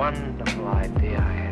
wonderful idea I had.